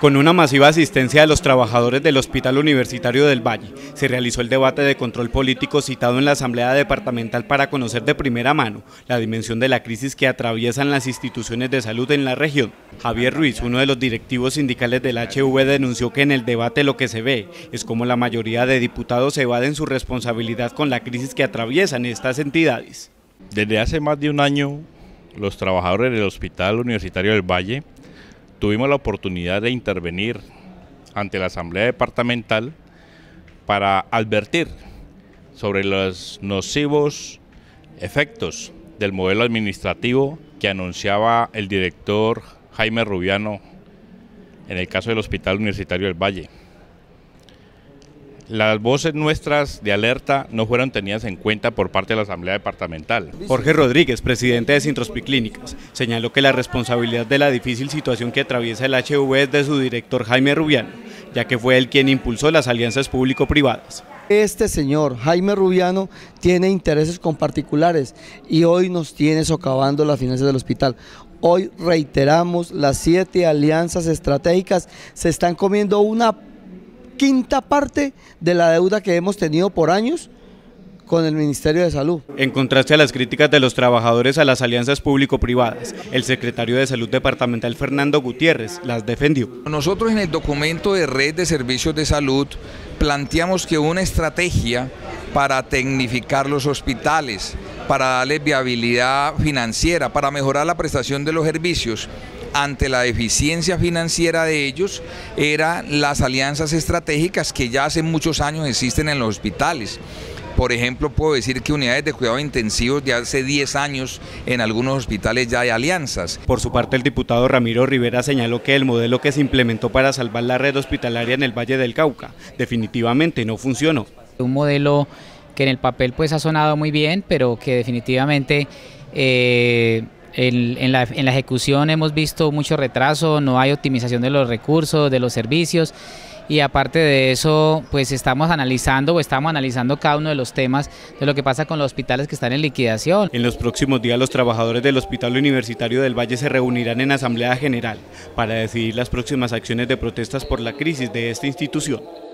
Con una masiva asistencia de los trabajadores del Hospital Universitario del Valle, se realizó el debate de control político citado en la Asamblea Departamental para conocer de primera mano la dimensión de la crisis que atraviesan las instituciones de salud en la región. Javier Ruiz, uno de los directivos sindicales del HV, denunció que en el debate lo que se ve es cómo la mayoría de diputados evaden su responsabilidad con la crisis que atraviesan estas entidades. Desde hace más de un año, los trabajadores del Hospital Universitario del Valle tuvimos la oportunidad de intervenir ante la Asamblea Departamental para advertir sobre los nocivos efectos del modelo administrativo que anunciaba el director Jaime Rubiano en el caso del Hospital Universitario del Valle. Las voces nuestras de alerta no fueron tenidas en cuenta por parte de la Asamblea Departamental. Jorge Rodríguez, presidente de Sintrahospiclínicas, señaló que la responsabilidad de la difícil situación que atraviesa el HV es de su director Jaime Rubiano, ya que fue él quien impulsó las alianzas público-privadas. Este señor, Jaime Rubiano, tiene intereses con particulares y hoy nos tiene socavando las finanzas del hospital. Hoy reiteramos, las 7 alianzas estratégicas se están comiendo una quinta parte de la deuda que hemos tenido por años con el Ministerio de Salud. En contraste a las críticas de los trabajadores a las alianzas público-privadas, el secretario de Salud Departamental Fernando Gutiérrez las defendió. Nosotros en el documento de Red de Servicios de Salud planteamos que una estrategia para tecnificar los hospitales, para darles viabilidad financiera, para mejorar la prestación de los servicios, ante la deficiencia financiera de ellos, eran las alianzas estratégicas que ya hace muchos años existen en los hospitales. Por ejemplo, puedo decir que unidades de cuidados intensivos de hace 10 años en algunos hospitales ya hay alianzas. Por su parte, el diputado Ramiro Rivera señaló que el modelo que se implementó para salvar la red hospitalaria en el Valle del Cauca definitivamente no funcionó. Un modelo que en el papel pues ha sonado muy bien, pero que definitivamente en la ejecución hemos visto mucho retraso, no hay optimización de los recursos, de los servicios, y aparte de eso pues estamos analizando cada uno de los temas de lo que pasa con los hospitales que están en liquidación. En los próximos días los trabajadores del Hospital Universitario del Valle se reunirán en Asamblea General para decidir las próximas acciones de protestas por la crisis de esta institución.